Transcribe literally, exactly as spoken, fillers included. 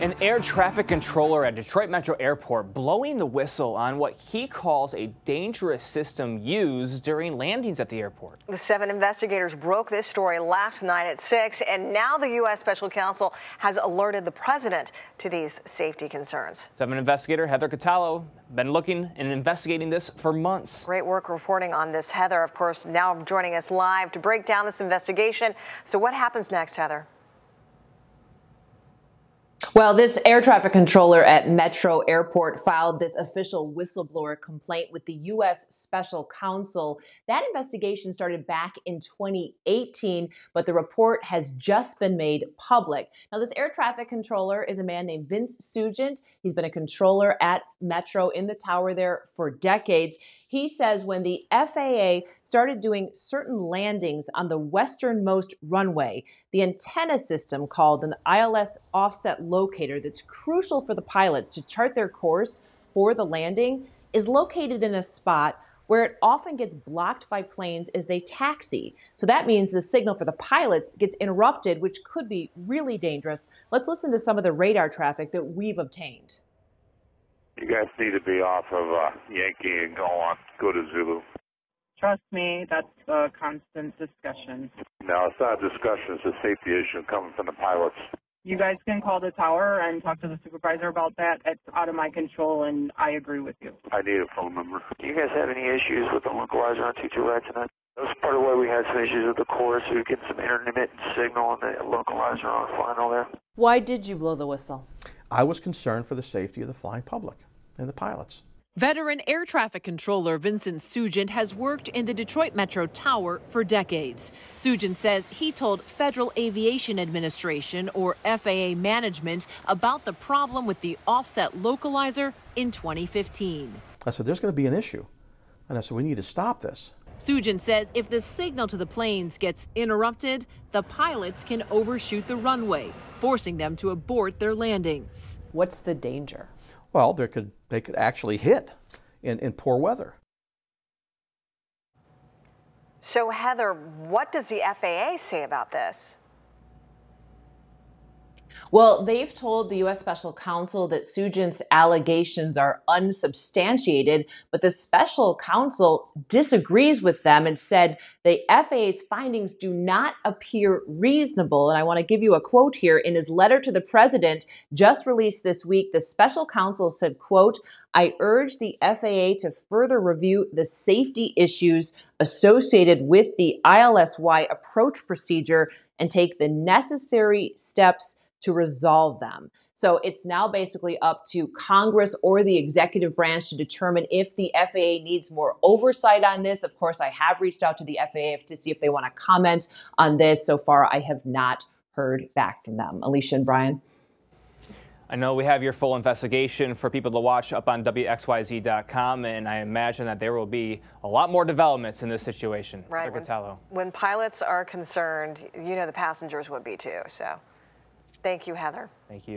An air traffic controller at Detroit Metro Airport blowing the whistle on what he calls a dangerous system used during landings at the airport. The seven investigators broke this story last night at six, and now the U S Special Counsel has alerted the president to these safety concerns. Seven investigator Heather Catallo been looking and investigating this for months. Great work reporting on this, Heather. Of course, now joining us live to break down this investigation. So what happens next, Heather? Well, this air traffic controller at Metro Airport filed this official whistleblower complaint with the U S Special Counsel. That investigation started back in twenty eighteen, but the report has just been made public. Now, this air traffic controller is a man named Vince Sugent. He's been a controller at Metro in the tower there for decades. He says when the F A A started doing certain landings on the westernmost runway, the antenna system called an I L S offset locator that's crucial for the pilots to chart their course for the landing is located in a spot where it often gets blocked by planes as they taxi. So that means the signal for the pilots gets interrupted, which could be really dangerous. Let's listen to some of the radar traffic that we've obtained. You guys need to be off of uh, Yankee and go on, go to Zulu. Trust me, that's a constant discussion. No, it's not a discussion. It's a safety issue coming from the pilots. You guys can call the tower and talk to the supervisor about that. It's out of my control, and I agree with you. I need a phone number. Do you guys have any issues with the localizer on two two right tonight? That was part of why we had some issues with the course. We were getting some intermittent signal on the localizer on final there. Why did you blow the whistle? I was concerned for the safety of the flying public and the pilots. Veteran air traffic controller Vincent Sugent has worked in the Detroit Metro Tower for decades. Sugent says he told Federal Aviation Administration, or F A A management, about the problem with the offset localizer in twenty fifteen. I said, there's going to be an issue. And I said, we need to stop this. Sugent says if the signal to the planes gets interrupted, the pilots can overshoot the runway, forcing them to abort their landings. What's the danger? Well, there could, they could actually hit in, in poor weather. So, Heather, what does the F A A say about this? Well, they've told the U S Special Counsel that Sugent's allegations are unsubstantiated, but the Special Counsel disagrees with them and said the F A A's findings do not appear reasonable. And I want to give you a quote here. In his letter to the president just released this week, the Special Counsel said, quote, I urge the F A A to further review the safety issues associated with the I L S Y approach procedure and take the necessary steps to resolve them. So it's now basically up to Congress or the executive branch to determine if the F A A needs more oversight on this. Of course, I have reached out to the F A A to see if they want to comment on this. So far, I have not heard back from them. Alicia and Brian. I know we have your full investigation for people to watch up on W X Y Z dot com, and I imagine that there will be a lot more developments in this situation. Right. When, when pilots are concerned, you know the passengers would be too. So thank you, Heather. Thank you.